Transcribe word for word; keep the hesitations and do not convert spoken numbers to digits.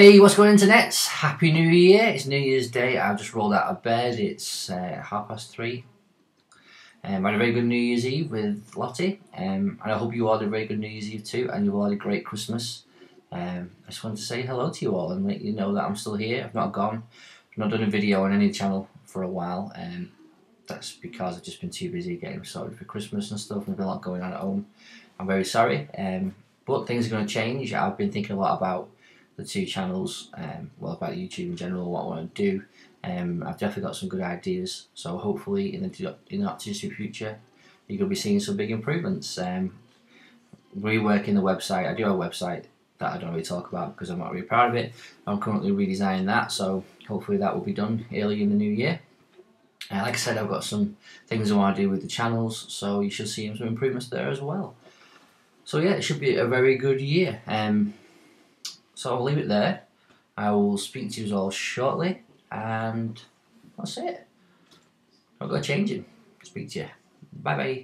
Hey, what's going on, internet? Happy New Year. It's New Year's Day. I've just rolled out of bed. It's uh, half past three. Um, I had a very good New Year's Eve with Lottie. Um, and I hope you all had a very good New Year's Eve too, and you all had a great Christmas. Um, I just wanted to say hello to you all and let you know that I'm still here. I've not gone. I've not done a video on any channel for a while. Um, that's because I've just been too busy getting sorted for Christmas and stuff. There's been a lot going on at home. I'm very sorry. Um, but things are going to change. I've been thinking a lot about the two channels, um, well, about YouTube in general, what I want to do. Um, I've definitely got some good ideas, so hopefully in the in the not too distant future, you're going to be seeing some big improvements. Um, reworking the website. I do have a website that I don't really talk about because I'm not really proud of it. I'm currently redesigning that, so hopefully that will be done early in the new year. Uh, like I said, I've got some things I want to do with the channels, so you should see some improvements there as well. So yeah, it should be a very good year. Um, So I'll leave it there. I will speak to you all shortly, and that's it. I'm not going to change it. Speak to you. Bye bye.